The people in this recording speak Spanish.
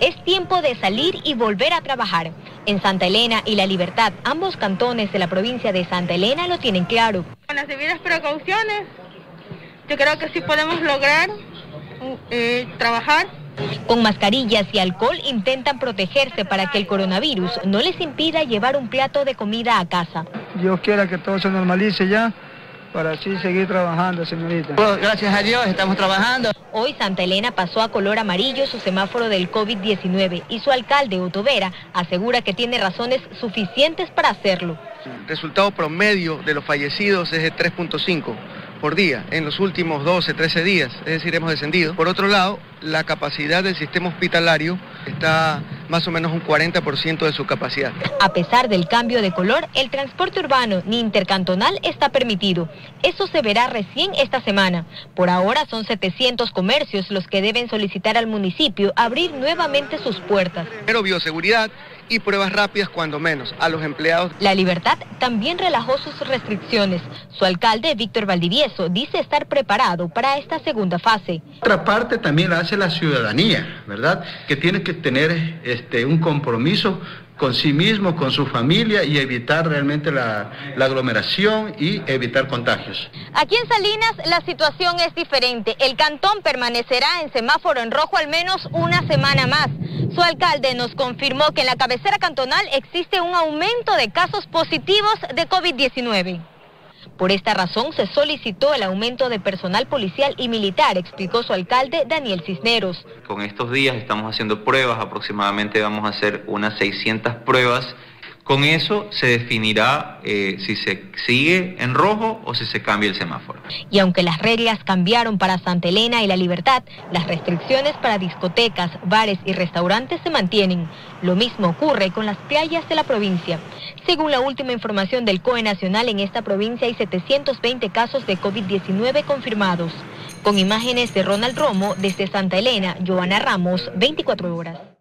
Es tiempo de salir y volver a trabajar. En Santa Elena y La Libertad, ambos cantones de la provincia de Santa Elena lo tienen claro. Con las debidas precauciones, yo creo que sí podemos lograr trabajar. Con mascarillas y alcohol intentan protegerse para que el coronavirus no les impida llevar un plato de comida a casa. Dios quiera que todo se normalice ya, para así seguir trabajando, señorita. Bueno, gracias a Dios estamos trabajando. Hoy Santa Elena pasó a color amarillo su semáforo del COVID-19 y su alcalde, Oto Vera, asegura que tiene razones suficientes para hacerlo. El resultado promedio de los fallecidos es de 3.5. por día en los últimos 12, 13 días, es decir, hemos descendido. Por otro lado, la capacidad del sistema hospitalario está más o menos un 40% de su capacidad. A pesar del cambio de color, el transporte urbano ni intercantonal está permitido. Eso se verá recién esta semana. Por ahora son 700 comercios los que deben solicitar al municipio abrir nuevamente sus puertas. Pero bioseguridad y pruebas rápidas cuando menos a los empleados. La Libertad también relajó sus restricciones. Su alcalde, Víctor Valdivieso, dice estar preparado para esta segunda fase. Otra parte también la hace la ciudadanía, ¿verdad? Que tiene que tener un compromiso con sí mismo, con su familia y evitar realmente la aglomeración y evitar contagios. Aquí en Salinas la situación es diferente. El cantón permanecerá en semáforo en rojo al menos una semana más. Su alcalde nos confirmó que en la cabecera cantonal existe un aumento de casos positivos de COVID-19. Por esta razón se solicitó el aumento de personal policial y militar, explicó su alcalde Daniel Cisneros. Con estos días estamos haciendo pruebas, aproximadamente vamos a hacer unas 600 pruebas. Con eso se definirá si se sigue en rojo o si se cambia el semáforo. Y aunque las reglas cambiaron para Santa Elena y La Libertad, las restricciones para discotecas, bares y restaurantes se mantienen. Lo mismo ocurre con las playas de la provincia. Según la última información del COE Nacional, en esta provincia hay 720 casos de COVID-19 confirmados. Con imágenes de Ronald Romo, desde Santa Elena, Giovanna Ramos, 24 horas.